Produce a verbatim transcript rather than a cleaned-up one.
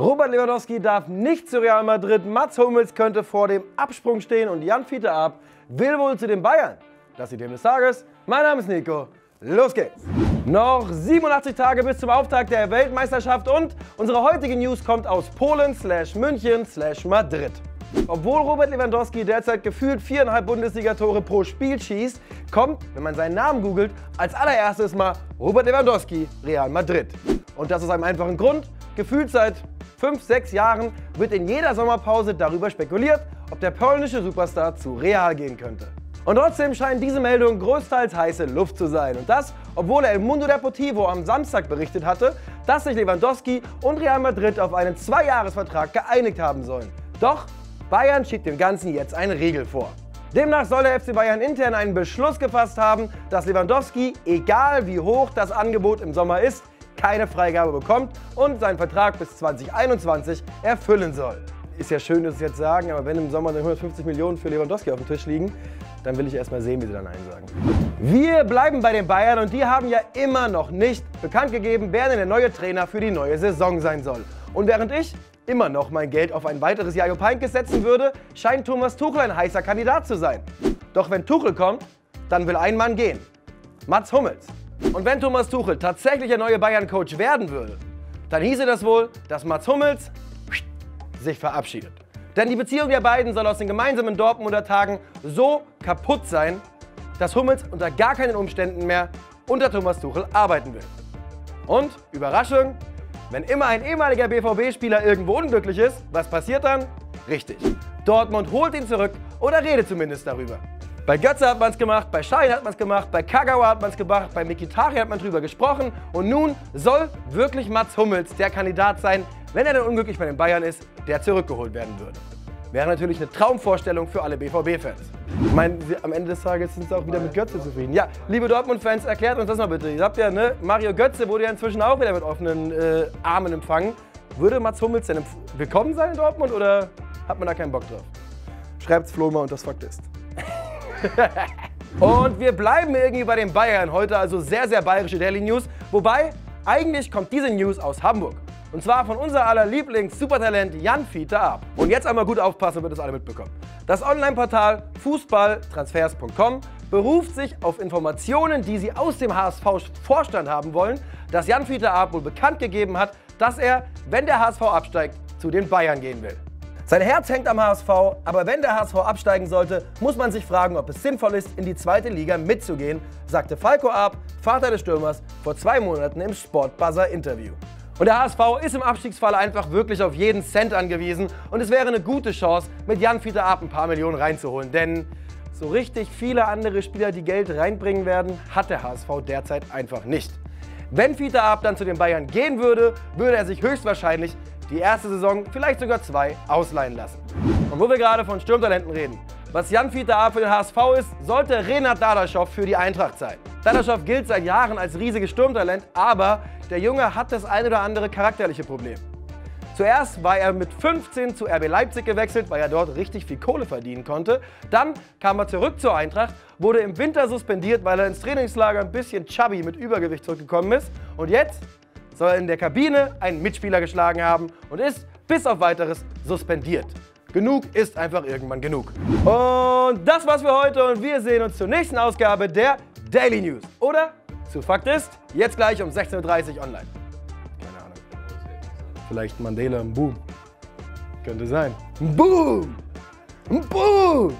Robert Lewandowski darf nicht zu Real Madrid, Mats Hummels könnte vor dem Absprung stehen und Jann-Fiete Arp will wohl zu den Bayern. Das ist die Themen des Tages. Mein Name ist Nico. Los geht's! Noch siebenundachtzig Tage bis zum Auftakt der Weltmeisterschaft und unsere heutige News kommt aus Polen slash München slash Madrid. Obwohl Robert Lewandowski derzeit gefühlt viereinhalb Bundesliga-Tore pro Spiel schießt, kommt, wenn man seinen Namen googelt, als allererstes mal Robert Lewandowski, Real Madrid. Und das aus einem einfachen Grund, gefühlt seit fünf, sechs Jahren wird in jeder Sommerpause darüber spekuliert, ob der polnische Superstar zu Real gehen könnte. Und trotzdem scheinen diese Meldungen größtenteils heiße Luft zu sein. Und das, obwohl El Mundo Deportivo am Samstag berichtet hatte, dass sich Lewandowski und Real Madrid auf einen Zweijahresvertrag geeinigt haben sollen. Doch Bayern schiebt dem Ganzen jetzt einen Riegel vor. Demnach soll der F C Bayern intern einen Beschluss gefasst haben, dass Lewandowski, egal wie hoch das Angebot im Sommer ist, keine Freigabe bekommt und seinen Vertrag bis zweitausendeinundzwanzig erfüllen soll. Ist ja schön, dass Sie jetzt sagen, aber wenn im Sommer hundertfünfzig Millionen für Lewandowski auf dem Tisch liegen, dann will ich erstmal sehen, wie Sie dann einsagen. Wir bleiben bei den Bayern und die haben ja immer noch nicht bekannt gegeben, wer denn der neue Trainer für die neue Saison sein soll. Und während ich immer noch mein Geld auf ein weiteres Jahr Jupp Heynckes setzen würde, scheint Thomas Tuchel ein heißer Kandidat zu sein. Doch wenn Tuchel kommt, dann will ein Mann gehen. Mats Hummels. Und wenn Thomas Tuchel tatsächlich der neue Bayern-Coach werden würde, dann hieße das wohl, dass Mats Hummels sich verabschiedet. Denn die Beziehung der beiden soll aus den gemeinsamen Dortmunder Tagen so kaputt sein, dass Hummels unter gar keinen Umständen mehr unter Thomas Tuchel arbeiten will. Und, Überraschung, wenn immer ein ehemaliger B V B-Spieler irgendwo unglücklich ist, was passiert dann? Richtig. Dortmund holt ihn zurück oder redet zumindest darüber. Bei Götze hat man es gemacht, bei Sahin hat man es gemacht, bei Kagawa hat man es gemacht, bei Mikitari hat man drüber gesprochen und nun soll wirklich Mats Hummels der Kandidat sein, wenn er denn unglücklich bei den Bayern ist, der zurückgeholt werden würde. Wäre natürlich eine Traumvorstellung für alle B V B-Fans. Ich meine, am Ende des Tages sind sie auch wieder mit Götze zufrieden. Ja, liebe Dortmund-Fans, erklärt uns das mal bitte. Ihr habt ja, ne, Mario Götze wurde ja inzwischen auch wieder mit offenen äh, Armen empfangen. Würde Mats Hummels denn willkommen sein in Dortmund oder hat man da keinen Bock drauf? Schreibt's Flo mal und das Fakt ist. Und wir bleiben irgendwie bei den Bayern. Heute also sehr, sehr bayerische Daily News. Wobei, eigentlich kommt diese News aus Hamburg. Und zwar von unser aller Lieblings-Supertalent Jann-Fiete Arp. Und jetzt einmal gut aufpassen, damit das alle mitbekommen. Das Online-Portal fußballtransfers punkt com beruft sich auf Informationen, die sie aus dem H S V-Vorstand haben wollen, dass Jann-Fiete Arp wohl bekannt gegeben hat, dass er, wenn der H S V absteigt, zu den Bayern gehen will. Sein Herz hängt am H S V, aber wenn der H S V absteigen sollte, muss man sich fragen, ob es sinnvoll ist, in die zweite Liga mitzugehen, sagte Falco Arp, Vater des Stürmers, vor zwei Monaten im Sportbuzzer-Interview. Und der H S V ist im Abstiegsfall einfach wirklich auf jeden Cent angewiesen und es wäre eine gute Chance, mit Jann-Fiete Arp ein paar Millionen reinzuholen, denn so richtig viele andere Spieler, die Geld reinbringen werden, hat der H S V derzeit einfach nicht. Wenn Fiete Arp dann zu den Bayern gehen würde, würde er sich höchstwahrscheinlich die erste Saison, vielleicht sogar zwei, ausleihen lassen. Und wo wir gerade von Stürmtalenten reden, was Jann-Fiete Arp für den H S V ist, sollte Renat Dadaschoff für die Eintracht sein. Dadaschoff gilt seit Jahren als riesiges Sturmtalent, aber der Junge hat das ein oder andere charakterliche Problem. Zuerst war er mit fünfzehn zu R B Leipzig gewechselt, weil er dort richtig viel Kohle verdienen konnte. Dann kam er zurück zur Eintracht, wurde im Winter suspendiert, weil er ins Trainingslager ein bisschen chubby mit Übergewicht zurückgekommen ist. Und jetzt soll er in der Kabine einen Mitspieler geschlagen haben und ist bis auf Weiteres suspendiert. Genug ist einfach irgendwann genug. Und das war's für heute und wir sehen uns zur nächsten Ausgabe der Daily News. Oder? Zu Fakt ist, jetzt gleich um sechzehn Uhr dreißig online. Keine Ahnung. Vielleicht Mandela im Boom. Könnte sein. Boom! Boom!